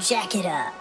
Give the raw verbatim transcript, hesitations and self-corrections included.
Jack it up.